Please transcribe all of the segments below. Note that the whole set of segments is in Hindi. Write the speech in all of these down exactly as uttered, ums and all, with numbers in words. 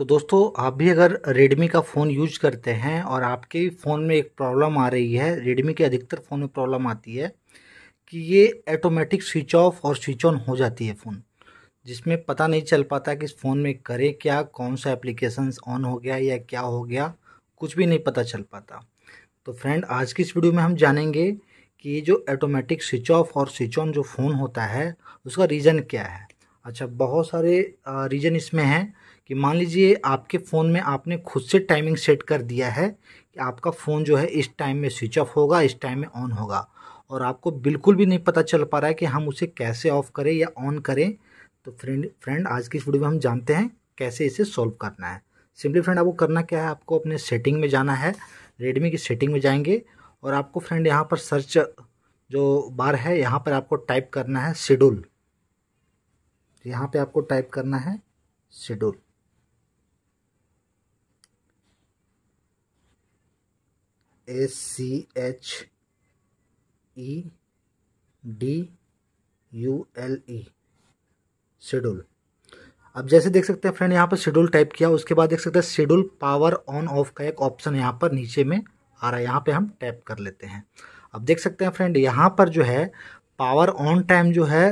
तो दोस्तों आप भी अगर रेडमी का फ़ोन यूज करते हैं और आपके फ़ोन में एक प्रॉब्लम आ रही है, रेडमी के अधिकतर फ़ोन में प्रॉब्लम आती है कि ये ऑटोमेटिक स्विच ऑफ और स्विच ऑन हो जाती है फ़ोन, जिसमें पता नहीं चल पाता कि इस फ़ोन में करें क्या, कौन सा एप्लीकेशंस ऑन हो गया या क्या हो गया, कुछ भी नहीं पता चल पाता। तो फ्रेंड आज की इस वीडियो में हम जानेंगे कि ये जो ऑटोमेटिक स्विच ऑफ और स्विच ऑन जो फ़ोन होता है उसका रीज़न क्या है। अच्छा, बहुत सारे रीज़न इसमें हैं कि मान लीजिए आपके फ़ोन में आपने खुद से टाइमिंग सेट कर दिया है कि आपका फ़ोन जो है इस टाइम में स्विच ऑफ होगा, इस टाइम में ऑन होगा, और आपको बिल्कुल भी नहीं पता चल पा रहा है कि हम उसे कैसे ऑफ़ करें या ऑन करें। तो फ्रेंड फ्रेंड आज की इस वीडियो में हम जानते हैं कैसे इसे सॉल्व करना है। सिंपली फ्रेंड आपको करना क्या है, आपको अपने सेटिंग में जाना है, रेडमी की सेटिंग में जाएंगे और आपको फ्रेंड यहाँ पर सर्च जो बार है यहाँ पर आपको टाइप करना है शेड्यूल। यहाँ पे आपको टाइप करना है schedule. S C H E D U L E schedule. अब जैसे देख सकते हैं फ्रेंड यहाँ पर शेड्यूल टाइप किया, उसके बाद देख सकते हैं शेड्यूल पावर ऑन ऑफ का एक ऑप्शन यहाँ पर नीचे में आ रहा है, यहाँ पे हम टैप कर लेते हैं। अब देख सकते हैं फ्रेंड यहाँ पर जो है पावर ऑन टाइम जो है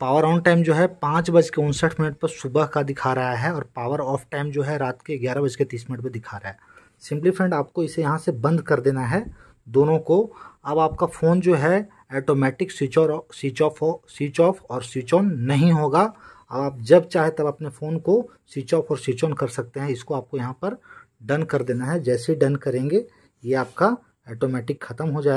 पावर ऑन टाइम जो है पाँच बज के उनसठ मिनट पर सुबह का दिखा रहा है और पावर ऑफ टाइम जो है रात के ग्यारह बज के तीस मिनट पर दिखा रहा है। सिंपली फ्रेंड आपको इसे यहाँ से बंद कर देना है दोनों को। अब आपका फ़ोन जो है ऑटोमेटिक स्विच और स्विच ऑफ हो स्विच ऑफ और स्विच ऑन नहीं होगा। अब आप जब चाहे तब अपने फ़ोन को स्विच ऑफ और स्विच ऑन कर सकते हैं। इसको आपको यहाँ पर डन कर देना है। जैसे ही डन करेंगे ये आपका ऑटोमेटिक ख़त्म हो जाएगा।